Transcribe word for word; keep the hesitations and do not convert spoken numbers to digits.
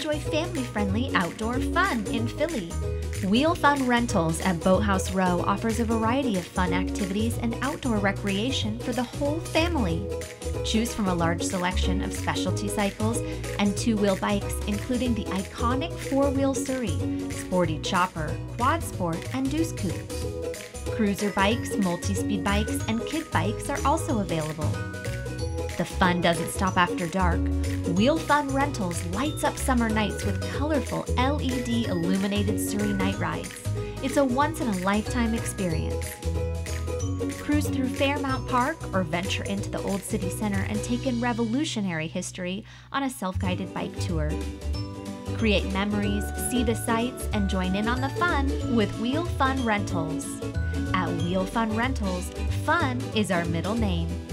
enjoy family-friendly outdoor fun in Philly. Wheel Fun Rentals at Boathouse Row offers a variety of fun activities and outdoor recreation for the whole family. Choose from a large selection of specialty cycles and two-wheel bikes, including the iconic four-wheel Surrey, Sporty Chopper, Quad Sport, and Deuce Coupe. Cruiser bikes, multi-speed bikes, and kid bikes are also available. The fun doesn't stop after dark. Wheel Fun Rentals lights up summer nights with colorful L E D illuminated Surrey night rides. It's a once-in-a-lifetime experience. Cruise through Fairmount Park or venture into the old city center and take in revolutionary history on a self-guided bike tour. Create memories, see the sights, and join in on the fun with Wheel Fun Rentals. At Wheel Fun Rentals, fun is our middle name.